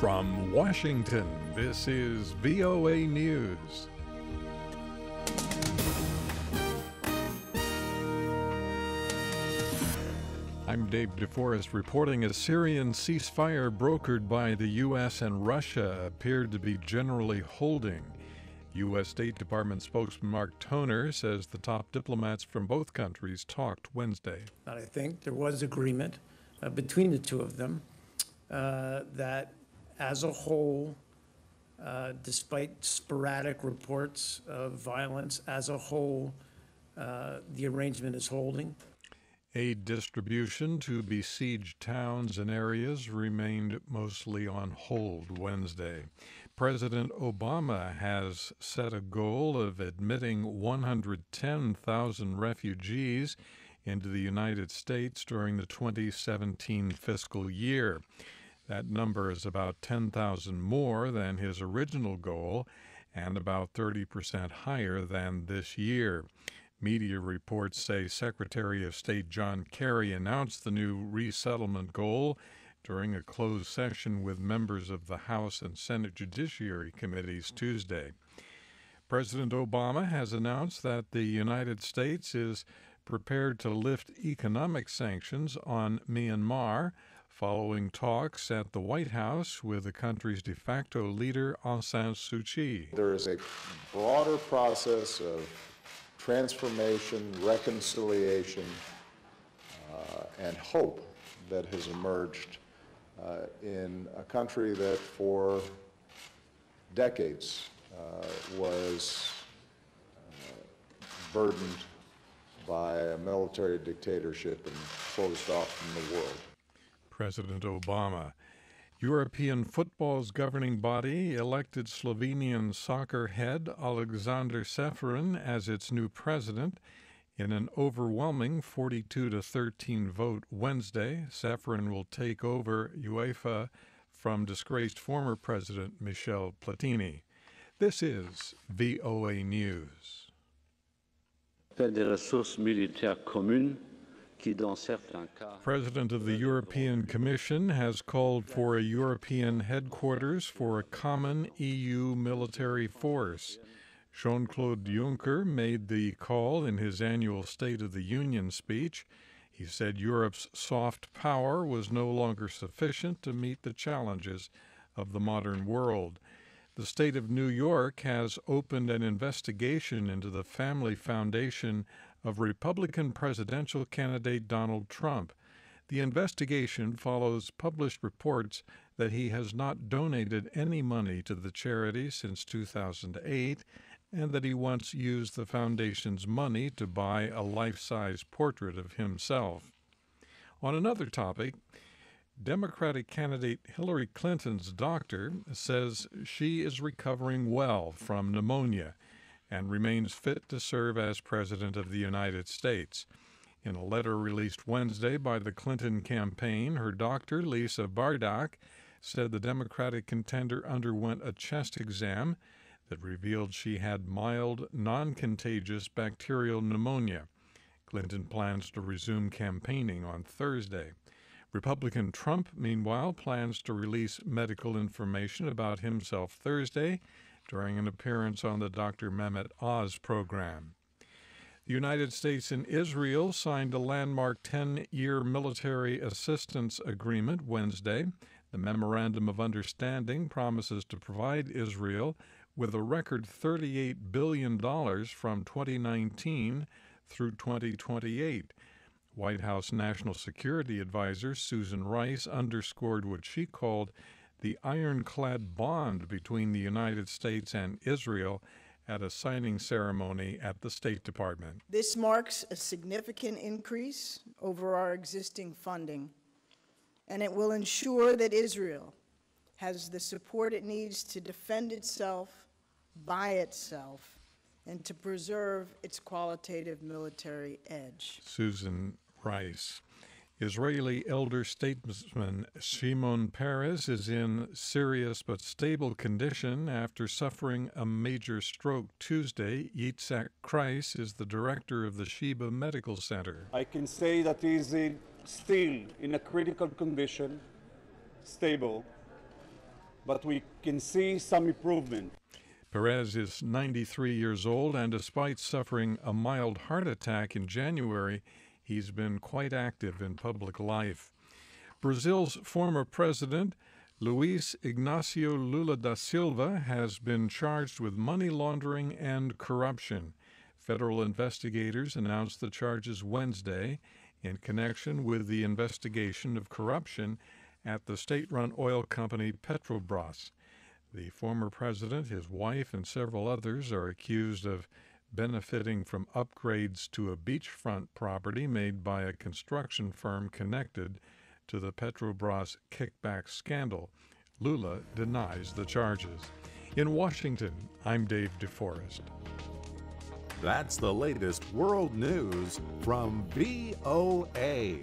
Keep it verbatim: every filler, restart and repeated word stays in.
From Washington, this is V O A News. I'm Dave DeForest reporting a Syrian ceasefire brokered by the U S and Russia appeared to be generally holding. U S State Department spokesman Mark Toner says the top diplomats from both countries talked Wednesday. I think there was agreement uh, between the two of them uh, that as a whole, uh, despite sporadic reports of violence, as a whole, uh, the arrangement is holding. Aid distribution to besieged towns and areas remained mostly on hold Wednesday. President Obama has set a goal of admitting one hundred ten thousand refugees into the United States during the twenty seventeen fiscal year. That number is about ten thousand more than his original goal and about thirty percent higher than this year. Media reports say Secretary of State John Kerry announced the new resettlement goal during a closed session with members of the House and Senate Judiciary Committees Tuesday. President Obama has announced that the United States is prepared to lift economic sanctions on Myanmar, following talks at the White House with the country's de facto leader, Aung San Suu Kyi. There is a broader process of transformation, reconciliation, uh, and hope that has emerged uh, in a country that for decades uh, was uh, burdened by a military dictatorship and closed off from the world. President Obama. European football's governing body elected Slovenian soccer head Alexander Ceferin as its new president in an overwhelming forty-two to thirteen vote Wednesday. Ceferin will take over UEFA from disgraced former president Michel Platini. This is V O A News. President of the European Commission has called for a European headquarters for a common E U military force. Jean-Claude Juncker made the call in his annual State of the Union speech. He said Europe's soft power was no longer sufficient to meet the challenges of the modern world. The state of New York has opened an investigation into the family foundation of Republican presidential candidate Donald Trump. The investigation follows published reports that he has not donated any money to the charity since two thousand eight and that he once used the foundation's money to buy a life-size portrait of himself. On another topic, Democratic candidate Hillary Clinton's doctor says she is recovering well from pneumonia and remains fit to serve as President of the United States. In a letter released Wednesday by the Clinton campaign, her doctor, Lisa Bardack, said the Democratic contender underwent a chest exam that revealed she had mild, non-contagious bacterial pneumonia. Clinton plans to resume campaigning on Thursday. Republican Trump, meanwhile, plans to release medical information about himself Thursday, during an appearance on the Doctor Mehmet Oz program. The United States and Israel signed a landmark ten-year military assistance agreement Wednesday. The Memorandum of Understanding promises to provide Israel with a record thirty-eight billion dollars from twenty nineteen through twenty twenty-eight. White House National Security Advisor Susan Rice underscored what she called the ironclad bond between the United States and Israel at a signing ceremony at the State Department. This marks a significant increase over our existing funding, and it will ensure that Israel has the support it needs to defend itself by itself and to preserve its qualitative military edge. Susan Rice. Israeli elder statesman Shimon Peres is in serious but stable condition after suffering a major stroke Tuesday. Yitzhak Kreis is the director of the Sheba Medical Center. I can say that he is in, still in a critical condition, stable, but we can see some improvement. Peres is ninety-three years old, and despite suffering a mild heart attack in January, he's been quite active in public life. Brazil's former president, Luiz Ignacio Lula da Silva, has been charged with money laundering and corruption. Federal investigators announced the charges Wednesday in connection with the investigation of corruption at the state-run oil company Petrobras. The former president, his wife, and several others are accused of benefiting from upgrades to a beachfront property made by a construction firm connected to the Petrobras kickback scandal. Lula denies the charges. In Washington, I'm Dave DeForest. That's the latest world news from V O A.